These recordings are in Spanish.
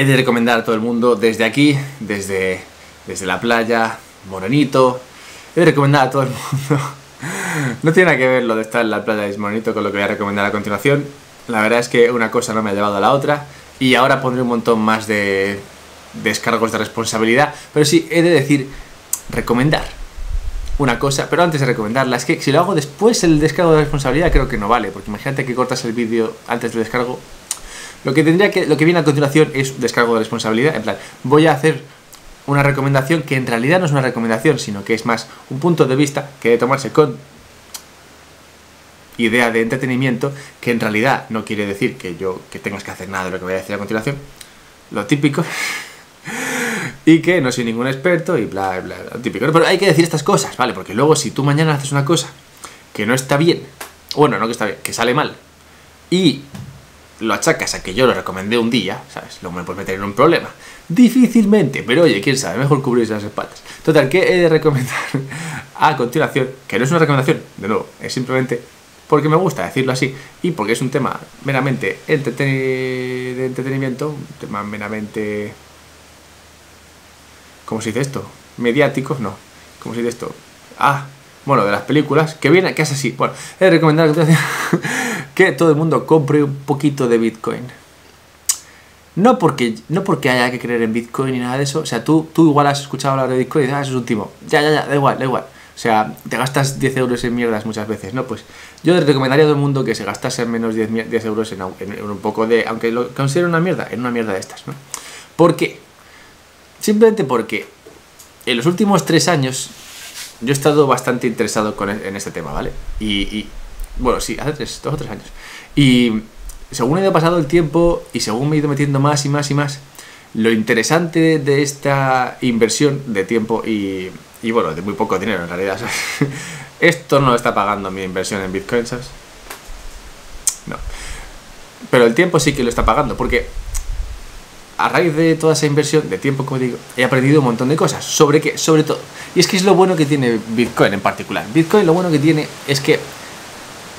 He de recomendar a todo el mundo desde aquí, desde la playa, morenito. He de recomendar a todo el mundo. No tiene nada que ver lo de estar en la playa y morenito con lo que voy a recomendar a continuación. La verdad es que una cosa no me ha llevado a la otra. Y ahora pondré un montón más de descargos de responsabilidad. Pero sí, he de decir, recomendar una cosa, pero antes de recomendarla, es que si lo hago después el descargo de responsabilidad creo que no vale, porque imagínate que cortas el vídeo antes del descargo. Lo que viene a continuación es un descargo de responsabilidad, en plan, voy a hacer una recomendación que en realidad no es una recomendación, sino que es más un punto de vista que debe tomarse con idea de entretenimiento, que en realidad no quiere decir que tengas que hacer nada de lo que voy a decir a continuación, lo típico, y que no soy ningún experto y bla, bla, bla, lo típico. Pero hay que decir estas cosas, ¿vale? Porque luego si tú mañana haces una cosa que no está bien, bueno, no que está bien, que sale mal, y lo achacas a que yo lo recomendé un día, ¿sabes? Luego me puedes meter en un problema. Difícilmente, pero oye, quién sabe, mejor cubrirse las espaldas. Total, que he de recomendar a continuación, que no es una recomendación, de nuevo, es simplemente porque me gusta decirlo así y porque es un tema meramente de entretenimiento, un tema meramente, ¿cómo se dice esto? Mediático, no. ¿Cómo se dice esto? Ah, bueno, de las películas, que viene, que es así. Bueno, he de recomendar que todo el mundo compre un poquito de Bitcoin. No porque haya que creer en Bitcoin ni nada de eso. O sea, tú igual has escuchado hablar de Bitcoin y dices, ah, eso es un timo. Ya, da igual. O sea, te gastas 10 euros en mierdas muchas veces, ¿no? Pues yo te recomendaría a todo el mundo que se gastase al menos 10 euros en un poco de, aunque lo considero una mierda, en una mierda de estas, ¿no? ¿Por qué? Simplemente porque en los últimos 3 años yo he estado bastante interesado en este tema, ¿vale? Y bueno, sí, hace 2 o 3 años. Y según ha ido pasando el tiempo y según me he ido metiendo más y más y más, lo interesante de esta inversión de tiempo y bueno, de muy poco dinero en realidad, ¿sabes? Esto no lo está pagando mi inversión en Bitcoin, ¿sabes? No. Pero el tiempo sí que lo está pagando, porque a raíz de toda esa inversión de tiempo, como digo, he aprendido un montón de cosas. ¿Sobre qué? Sobre todo. Y es que es lo bueno que tiene Bitcoin en particular. Bitcoin lo bueno que tiene es que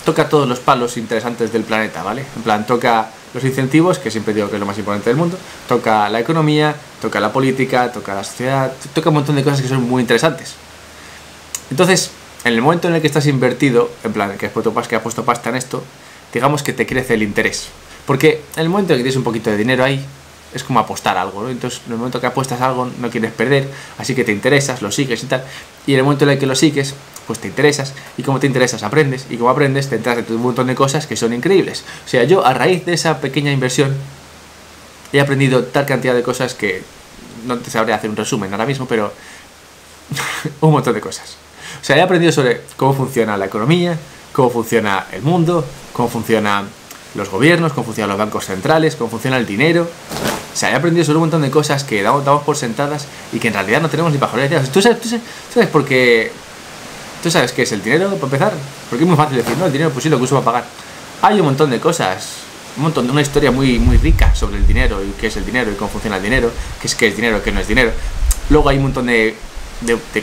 toca todos los palos interesantes del planeta, ¿vale? En plan, toca los incentivos, que siempre digo que es lo más importante del mundo, toca la economía, toca la política, toca la sociedad, toca un montón de cosas que son muy interesantes. Entonces, en el momento en el que estás invertido, en plan, que has puesto pasta en esto, digamos que te crece el interés. Porque en el momento en que tienes un poquito de dinero ahí, es como apostar a algo, ¿no? Entonces, en el momento que apuestas a algo, no quieres perder, así que te interesas, lo sigues y tal. Y en el momento en el que lo sigues, pues te interesas, y como te interesas aprendes, y como aprendes te entras de un montón de cosas que son increíbles. O sea, yo a raíz de esa pequeña inversión he aprendido tal cantidad de cosas que no te sabré hacer un resumen ahora mismo, pero un montón de cosas. O sea, he aprendido sobre cómo funciona la economía, cómo funciona el mundo, cómo funcionan los gobiernos, cómo funcionan los bancos centrales, cómo funciona el dinero. O sea, he aprendido sobre un montón de cosas que damos por sentadas y que en realidad no tenemos ni bajo la idea. ¿Tú sabes por qué? ¿Tú sabes qué es el dinero, para empezar? Porque es muy fácil decir, no, el dinero pues sí, lo que uso para pagar. Hay un montón de cosas, una historia muy, muy rica sobre el dinero, y qué es el dinero, y cómo funciona el dinero, qué es dinero, qué no es dinero. Luego hay un montón de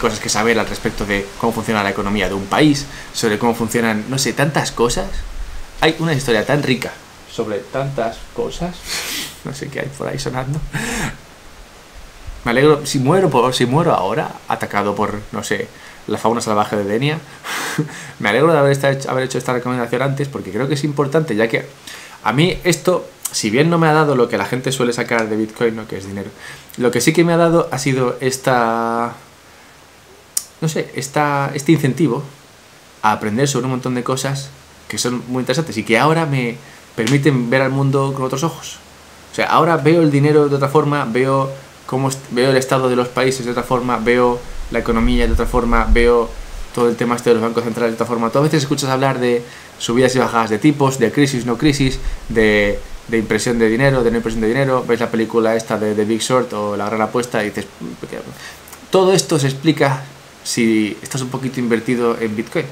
cosas que saber al respecto de cómo funciona la economía de un país, sobre cómo funcionan, no sé, tantas cosas. Hay una historia tan rica sobre tantas cosas, no sé qué hay por ahí sonando. Me alegro, si muero ahora, atacado por, no sé, la fauna salvaje de Denia. Me alegro de haber hecho esta recomendación antes, porque creo que es importante, ya que a mí esto, si bien no me ha dado lo que la gente suele sacar de Bitcoin, ¿no?, que es dinero, lo que sí que me ha dado ha sido este incentivo a aprender sobre un montón de cosas que son muy interesantes y que ahora me permiten ver al mundo con otros ojos. O sea, ahora veo el dinero de otra forma, veo el estado de los países de otra forma, veo la economía de otra forma, veo todo el tema este de los bancos centrales de otra forma. Todas veces escuchas hablar de subidas y bajadas de tipos, de crisis, no crisis, de impresión de dinero, de no impresión de dinero. Ves la película esta de The Big Short o La Gran Apuesta y dices, todo esto se explica si estás un poquito invertido en Bitcoin.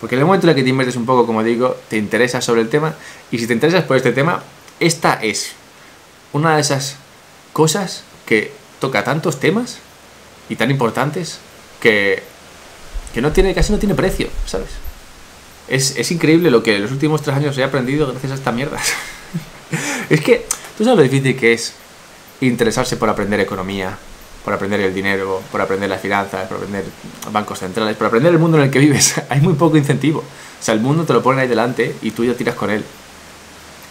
Porque en el momento en el que te inviertes un poco, como digo, te interesas sobre el tema, y si te interesas por este tema, esta es una de esas cosas que toca tantos temas y tan importantes que casi no tiene precio, ¿sabes? Es increíble lo que en los últimos 3 años he aprendido gracias a esta mierda. Es que, ¿tú sabes lo difícil que es interesarse por aprender economía, por aprender el dinero, por aprender las finanzas, por aprender bancos centrales, por aprender el mundo en el que vives. Hay muy poco incentivo. O sea, el mundo te lo ponen ahí delante y tú ya tiras con él.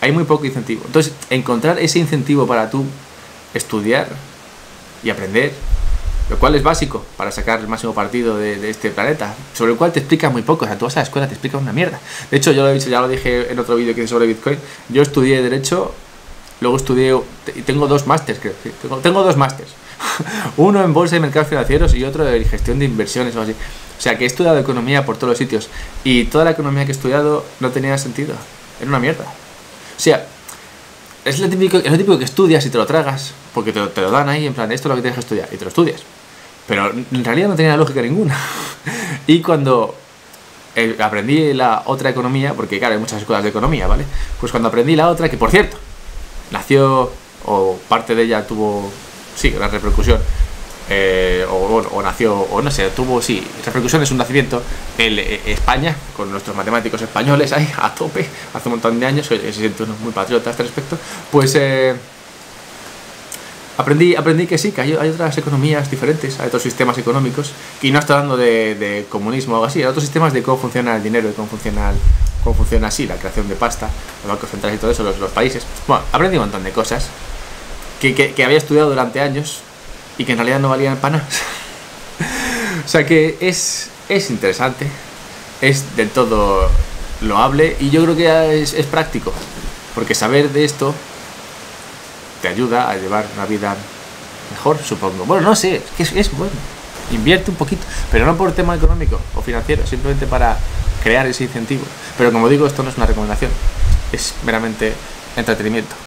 Hay muy poco incentivo. Entonces, encontrar ese incentivo para tú estudiar y aprender, lo cual es básico para sacar el máximo partido de este planeta, sobre el cual te explicas muy poco. O sea, tú vas a la escuela, te explicas una mierda. De hecho, yo lo he dicho, ya lo dije en otro vídeo que hice sobre Bitcoin. Yo estudié Derecho, luego estudié... Tengo dos másters, creo. Sí, tengo dos másters. Uno en Bolsa y Mercados Financieros y otro en Gestión de Inversiones o así. O sea, que he estudiado economía por todos los sitios. Y toda la economía que he estudiado no tenía sentido. Era una mierda. O sea... Es lo típico que estudias y te lo tragas, porque te lo dan ahí en plan, esto es lo que tienes que estudiar, y te lo estudias. Pero en realidad no tenía lógica ninguna. Y cuando aprendí la otra economía, porque claro, hay muchas escuelas de economía, ¿vale? Pues cuando aprendí la otra, que por cierto, nació, o parte de ella tuvo, sí, gran repercusión, repercusión es un nacimiento, España, con nuestros matemáticos españoles ahí a tope, hace un montón de años, se sienten unos muy patriotas a este respecto, pues aprendí que sí, que hay otras economías diferentes, hay otros sistemas económicos, y no estoy hablando de comunismo o algo así, hay otros sistemas de cómo funciona el dinero y cómo funciona así la creación de pasta, los bancos centrales y todo eso, los países. Bueno, aprendí un montón de cosas que había estudiado durante años, y que en realidad no valían panas. O sea que es interesante, es del todo loable y yo creo que es práctico, porque saber de esto te ayuda a llevar una vida mejor, supongo. Bueno, no sé, es que es bueno. Invierte un poquito, pero no por tema económico o financiero, simplemente para crear ese incentivo. Pero como digo, esto no es una recomendación, es meramente entretenimiento.